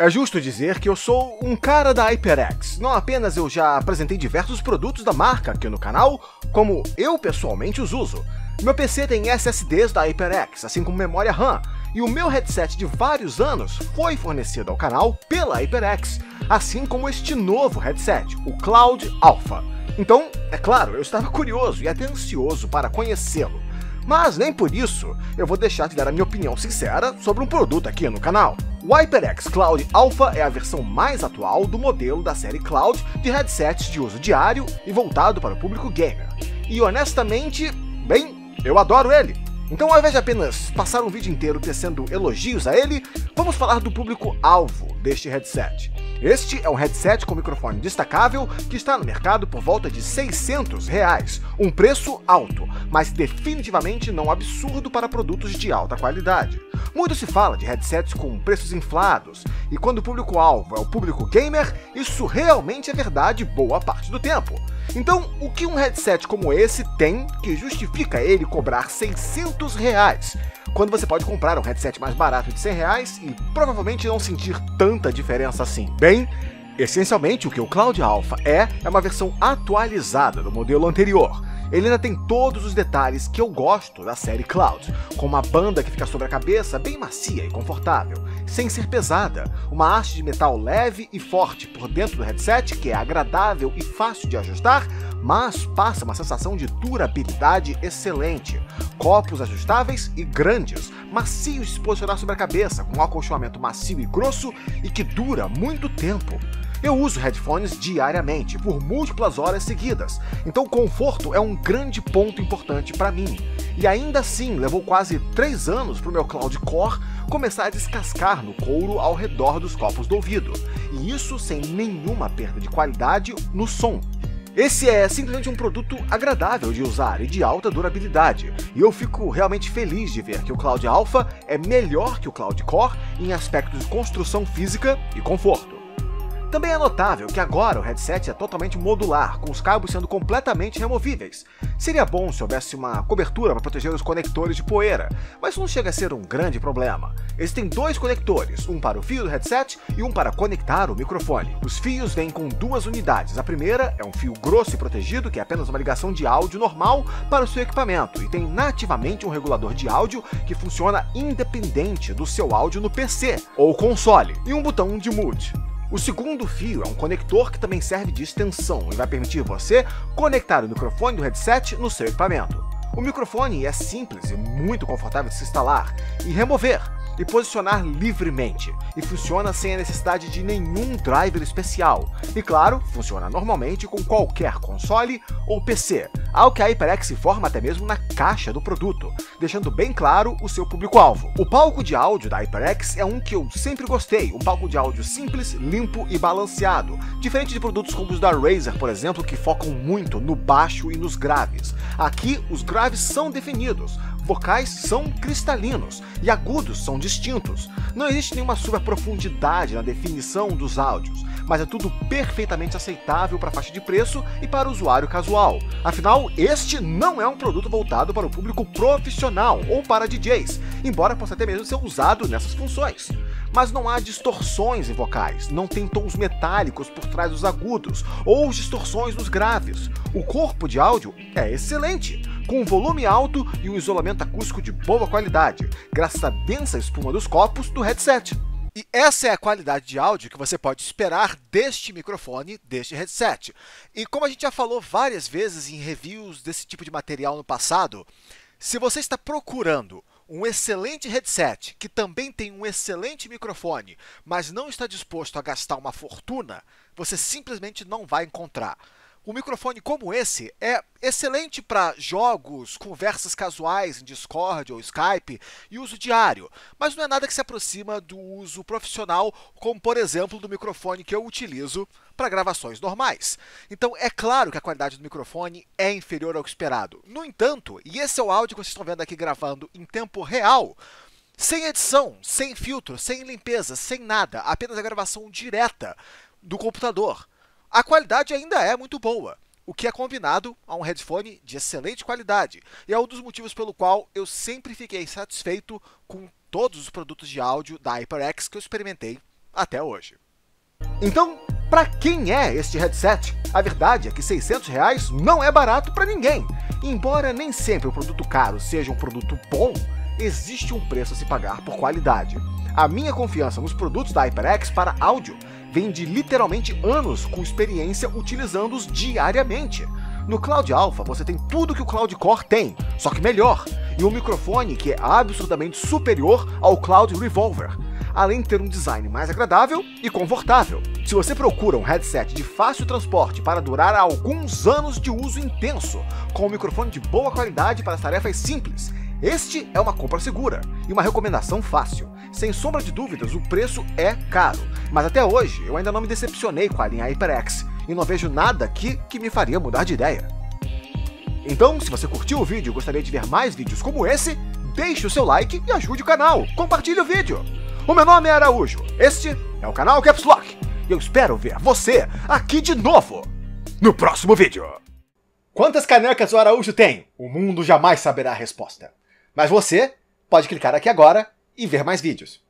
É justo dizer que eu sou um cara da HyperX. Não apenas eu já apresentei diversos produtos da marca aqui no canal, como eu pessoalmente os uso. Meu PC tem SSDs da HyperX, assim como memória RAM, e o meu headset de vários anos foi fornecido ao canal pela HyperX, assim como este novo headset, o Cloud Alpha. Então, é claro, eu estava curioso e até ansioso para conhecê-lo, mas nem por isso eu vou deixar de dar a minha opinião sincera sobre um produto aqui no canal. O HyperX Cloud Alpha é a versão mais atual do modelo da série Cloud de headsets de uso diário e voltado para o público gamer, e honestamente, bem, eu adoro ele. Então, ao invés de apenas passar um vídeo inteiro tecendo elogios a ele, vamos falar do público-alvo deste headset. Este é um headset com microfone destacável que está no mercado por volta de R$600, um preço alto, mas definitivamente não absurdo para produtos de alta qualidade. Muito se fala de headsets com preços inflados, e quando o público-alvo é o público gamer, isso realmente é verdade boa parte do tempo. Então, o que um headset como esse tem que justifica ele cobrar R$600, quando você pode comprar um headset mais barato de R$100 e provavelmente não sentir tanta diferença assim? Bem, essencialmente o que o Cloud Alpha é uma versão atualizada do modelo anterior. Ele ainda tem todos os detalhes que eu gosto da série Cloud, com uma banda que fica sobre a cabeça bem macia e confortável, sem ser pesada, uma haste de metal leve e forte por dentro do headset que é agradável e fácil de ajustar, mas passa uma sensação de durabilidade excelente, copos ajustáveis e grandes, macios de se posicionar sobre a cabeça, com um acolchoamento macio e grosso e que dura muito tempo. Eu uso headphones diariamente, por múltiplas horas seguidas, então o conforto é um grande ponto importante para mim. E ainda assim, levou quase 3 anos para o meu Cloud Core começar a descascar no couro ao redor dos copos do ouvido, e isso sem nenhuma perda de qualidade no som. Esse é simplesmente um produto agradável de usar e de alta durabilidade, e eu fico realmente feliz de ver que o Cloud Alpha é melhor que o Cloud Core em aspectos de construção física e conforto. Também é notável que agora o headset é totalmente modular, com os cabos sendo completamente removíveis. Seria bom se houvesse uma cobertura para proteger os conectores de poeira, mas isso não chega a ser um grande problema. Existem 2 conectores, um para o fio do headset e um para conectar o microfone. Os fios vêm com 2 unidades, a primeira é um fio grosso e protegido que é apenas uma ligação de áudio normal para o seu equipamento e tem nativamente um regulador de áudio que funciona independente do seu áudio no PC ou console, e um botão de mute. O segundo fio é um conector que também serve de extensão e vai permitir você conectar o microfone do headset no seu equipamento. O microfone é simples e muito confortável de se instalar e remover e posicionar livremente, e funciona sem a necessidade de nenhum driver especial, e claro, funciona normalmente com qualquer console ou PC, algo que a HyperX informa até mesmo na caixa do produto, deixando bem claro o seu público-alvo. O palco de áudio da HyperX é um que eu sempre gostei, um palco de áudio simples, limpo e balanceado, diferente de produtos como os da Razer, por exemplo, que focam muito no baixo e nos graves. Aqui, os graves são definidos, vocais são cristalinos e agudos são distintos. Não existe nenhuma super profundidade na definição dos áudios, mas é tudo perfeitamente aceitável para a faixa de preço e para o usuário casual. Afinal, este não é um produto voltado para o público profissional ou para DJs, embora possa até mesmo ser usado nessas funções. Mas não há distorções em vocais, não tem tons metálicos por trás dos agudos ou distorções nos graves. O corpo de áudio é excelente, com um volume alto e um isolamento acústico de boa qualidade, graças à densa espuma dos copos do headset. E essa é a qualidade de áudio que você pode esperar deste microfone, deste headset. E como a gente já falou várias vezes em reviews desse tipo de material no passado, se você está procurando um excelente headset que também tem um excelente microfone, mas não está disposto a gastar uma fortuna, você simplesmente não vai encontrar. Um microfone como esse é excelente para jogos, conversas casuais em Discord ou Skype e uso diário, mas não é nada que se aproxima do uso profissional, como por exemplo do microfone que eu utilizo para gravações normais. Então é claro que a qualidade do microfone é inferior ao esperado. No entanto, e esse é o áudio que vocês estão vendo aqui gravando em tempo real, sem edição, sem filtro, sem limpeza, sem nada, apenas a gravação direta do computador, a qualidade ainda é muito boa, o que é combinado a um headphone de excelente qualidade, e é um dos motivos pelo qual eu sempre fiquei satisfeito com todos os produtos de áudio da HyperX que eu experimentei até hoje. Então, para quem é este headset? A verdade é que R$600 não é barato para ninguém. Embora nem sempre o produto caro seja um produto bom, existe um preço a se pagar por qualidade. A minha confiança nos produtos da HyperX para áudio vem de literalmente anos com experiência utilizando-os diariamente. No Cloud Alpha você tem tudo que o Cloud Core tem, só que melhor, e um microfone que é absurdamente superior ao Cloud Revolver, além de ter um design mais agradável e confortável. Se você procura um headset de fácil transporte para durar alguns anos de uso intenso, com um microfone de boa qualidade para tarefas simples, este é uma compra segura e uma recomendação fácil. Sem sombra de dúvidas, o preço é caro, mas até hoje eu ainda não me decepcionei com a linha HyperX e não vejo nada aqui que me faria mudar de ideia. Então, se você curtiu o vídeo e gostaria de ver mais vídeos como esse, deixe o seu like e ajude o canal, compartilhe o vídeo. O meu nome é Araújo, este é o canal Caps Lock, e eu espero ver você aqui de novo no próximo vídeo. Quantas canecas o Araújo tem? O mundo jamais saberá a resposta. Mas você pode clicar aqui agora e ver mais vídeos.